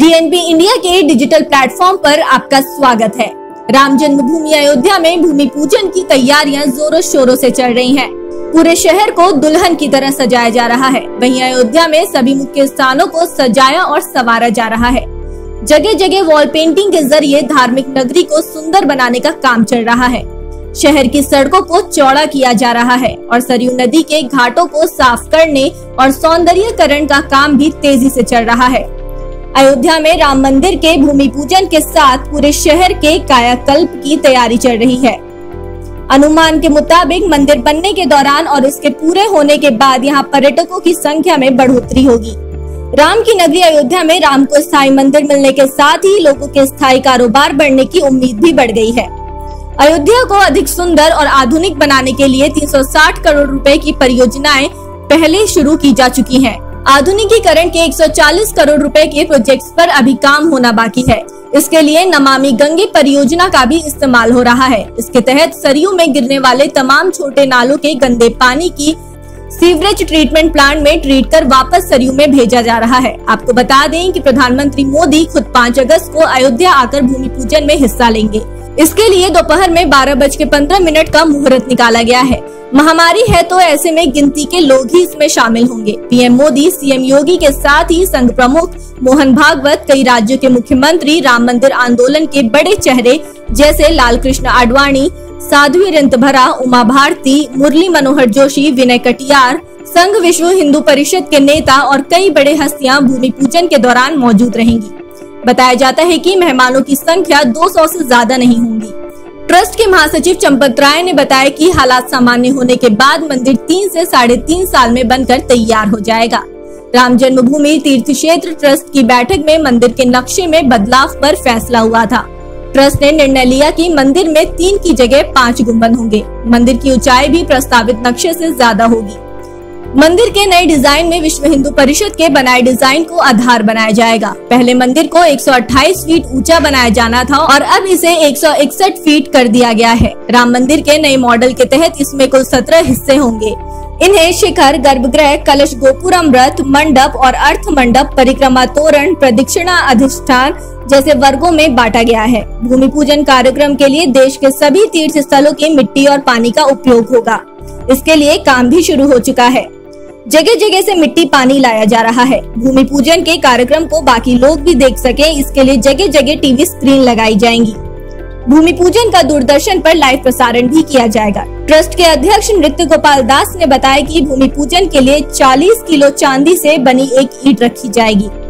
DNP India के digital platform पर आपका स्वागत है। राम जन्म भूमि अयोध्या में भूमि पूजन की तैयारियां जोरों शोरों से चल रही हैं। पूरे शहर को दुल्हन की तरह सजाया जा रहा है। वहीं अयोध्या में सभी मुख्य स्थानों को सजाया और संवारा जा रहा है। जगह जगह वॉल पेंटिंग के जरिए धार्मिक नगरी को सुंदर बनाने का काम चल रहा है। शहर की सड़कों को चौड़ा किया जा रहा है और सरयू नदी के घाटों को साफ करने और सौंदर्यीकरण का काम भी तेजी से चल रहा है। अयोध्या में राम मंदिर के भूमि पूजन के साथ पूरे शहर के कायाकल्प की तैयारी चल रही है। अनुमान के मुताबिक मंदिर बनने के दौरान और इसके पूरे होने के बाद यहाँ पर्यटकों की संख्या में बढ़ोतरी होगी। राम की नगरी अयोध्या में राम को स्थायी मंदिर मिलने के साथ ही लोगों के स्थायी कारोबार बढ़ने की उम्मीद भी बढ़ गई है। अयोध्या को अधिक सुंदर और आधुनिक बनाने के लिए 360 करोड़ रुपए की परियोजनाएं पहले शुरू की जा चुकी हैं। आधुनिकीकरण के 140 करोड़ रुपए के प्रोजेक्ट्स पर अभी काम होना बाकी है। इसके लिए नमामि गंगे परियोजना का भी इस्तेमाल हो रहा है। इसके तहत सरयू में गिरने वाले तमाम छोटे नालों के गंदे पानी की सीवरेज ट्रीटमेंट प्लांट में ट्रीट कर वापस सरयू में भेजा जा रहा है। आपको बता दें कि प्रधानमंत्री मोदी खुद 5 अगस्त को अयोध्या आकर भूमि पूजन में हिस्सा लेंगे। इसके लिए दोपहर में 12:15 का मुहूर्त निकाला गया है। महामारी है तो ऐसे में गिनती के लोग ही इसमें शामिल होंगे। पीएम मोदी, सीएम योगी के साथ ही संघ प्रमुख मोहन भागवत, कई राज्यों के मुख्यमंत्री, राम मंदिर आंदोलन के बड़े चेहरे जैसे लालकृष्ण आडवाणी, साध्वी ऋतंभरा, उमा भारती, मुरली मनोहर जोशी, विनय कटियार, संघ विश्व हिंदू परिषद के नेता और कई बड़े हस्तियां भूमि पूजन के दौरान मौजूद रहेंगी। बताया जाता है कि मेहमानों की संख्या 200 से ज्यादा नहीं होगी। ट्रस्ट के महासचिव चंपत राय ने बताया कि हालात सामान्य होने के बाद मंदिर 3 से 3.5 साल में बनकर तैयार हो जाएगा। राम जन्म भूमि तीर्थ क्षेत्र ट्रस्ट की बैठक में मंदिर के नक्शे में बदलाव पर फैसला हुआ था। ट्रस्ट ने निर्णय लिया कि मंदिर में 3 की जगह 5 गुंबद होंगे। मंदिर की ऊंचाई भी प्रस्तावित नक्शे से ज्यादा होगी। मंदिर के नए डिजाइन में विश्व हिंदू परिषद के बनाए डिजाइन को आधार बनाया जाएगा। पहले मंदिर को 128 फीट ऊंचा बनाया जाना था और अब इसे 161 फीट कर दिया गया है। राम मंदिर के नए मॉडल के तहत इसमें कुल 17 हिस्से होंगे। इन्हें शिखर, गर्भगृह, कलश गोपुरामृत, मंडप और अर्थ मंडप, परिक्रमा तोरण, प्रदक्षिणा अधिष्ठान जैसे वर्गों में बांटा गया है। भूमि पूजन कार्यक्रम के लिए देश के सभी तीर्थ स्थलों के मिट्टी और पानी का उपयोग होगा। इसके लिए काम भी शुरू हो चुका है। जगह जगह से मिट्टी पानी लाया जा रहा है। भूमि पूजन के कार्यक्रम को बाकी लोग भी देख सके इसके लिए जगह जगह टीवी स्क्रीन लगाई जाएंगी। भूमि पूजन का दूरदर्शन पर लाइव प्रसारण भी किया जाएगा। ट्रस्ट के अध्यक्ष नृत्यगोपाल दास ने बताया कि भूमि पूजन के लिए 40 किलो चांदी से बनी एक ईंट रखी जाएगी।